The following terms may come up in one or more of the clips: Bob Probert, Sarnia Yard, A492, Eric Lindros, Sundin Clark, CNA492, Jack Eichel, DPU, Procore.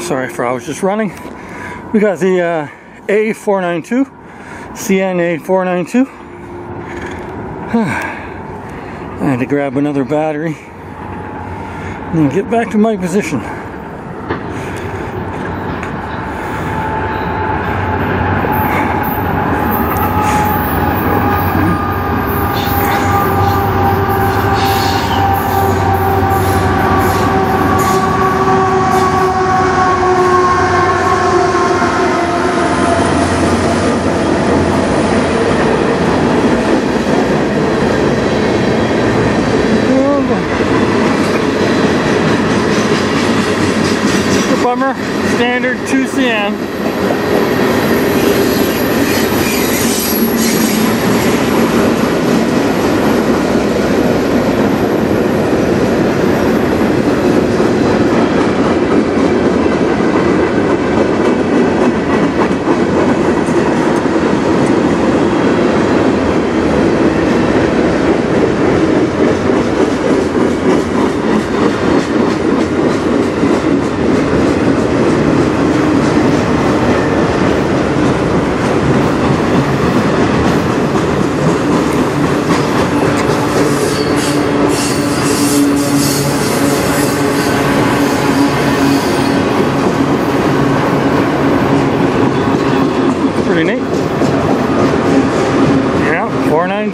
sorry for I was just running. We got the A492, CNA492. I had to grab another battery and get back to my position. Standard 2CM.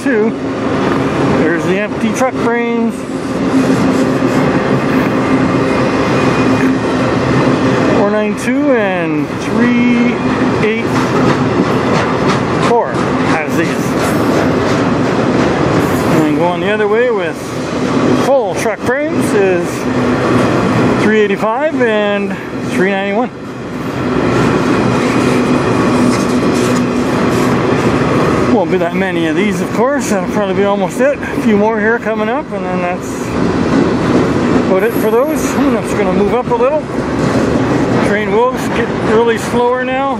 There's the empty truck frames. A492 and 384 has these. And going the other way with full truck frames is 385 and 391. Won't be that many of these, of course. That'll probably be almost it. A few more here coming up, and then that's about it for those. I'm just going to move up a little. Train will get really slower now.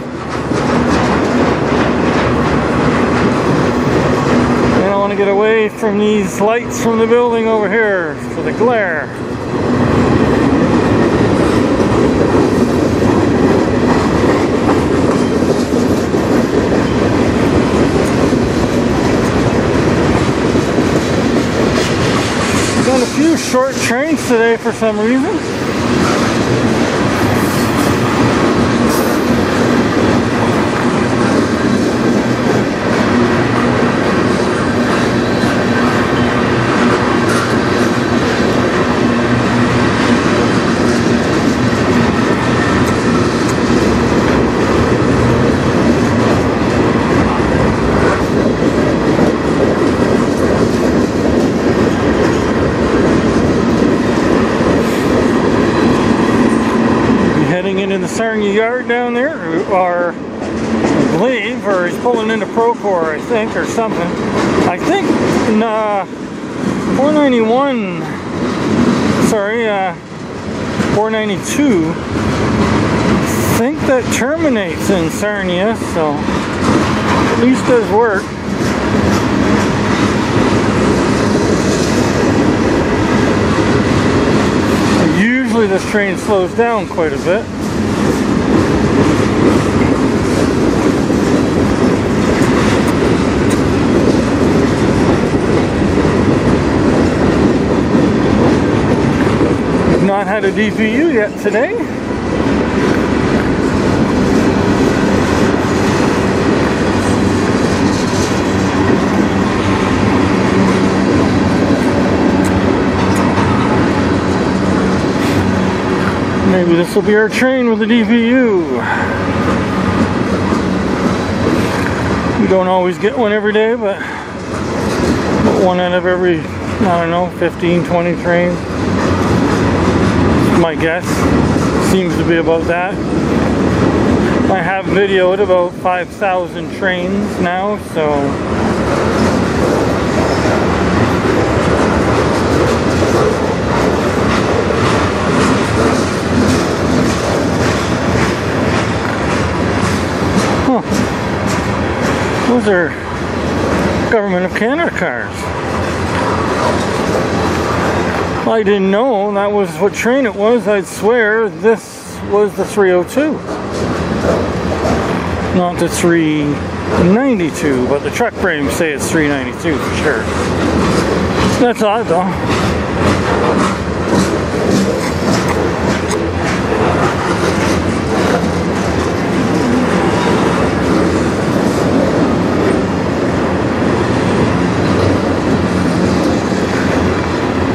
And I want to get away from these lights from the building over here for the glare. Few short trains today for some reason. Into the Sarnia Yard down there, or I believe, or he's pulling into Procore, I think, or something. I think in 492, I think that terminates in Sarnia, so at least does work. Usually this train slows down quite a bit. Not had a DPU yet today. Maybe this will be our train with a DPU. We don't always get one every day, but one out of every, I don't know, 15, 20 trains. My guess seems to be about that. I have videoed about 5,000 trains now, so those are Government of Canada cars. I didn't know that was what train it was. I'd swear this was the 302, not the 392, but the truck frames say it's 392 for sure. That's odd though.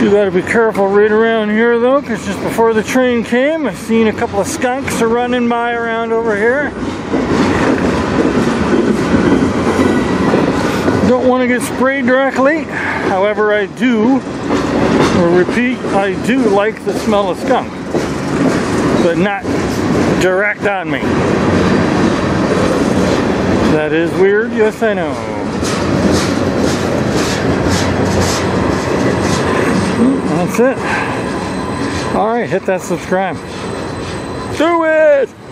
You gotta be careful right around here though, because just before the train came, I seen a couple of skunks are running by around over here. Don't want to get sprayed directly, however I do, or repeat, I do like the smell of skunk, but not direct on me. That is weird, yes I know. That's it. All right, hit that subscribe. Do it!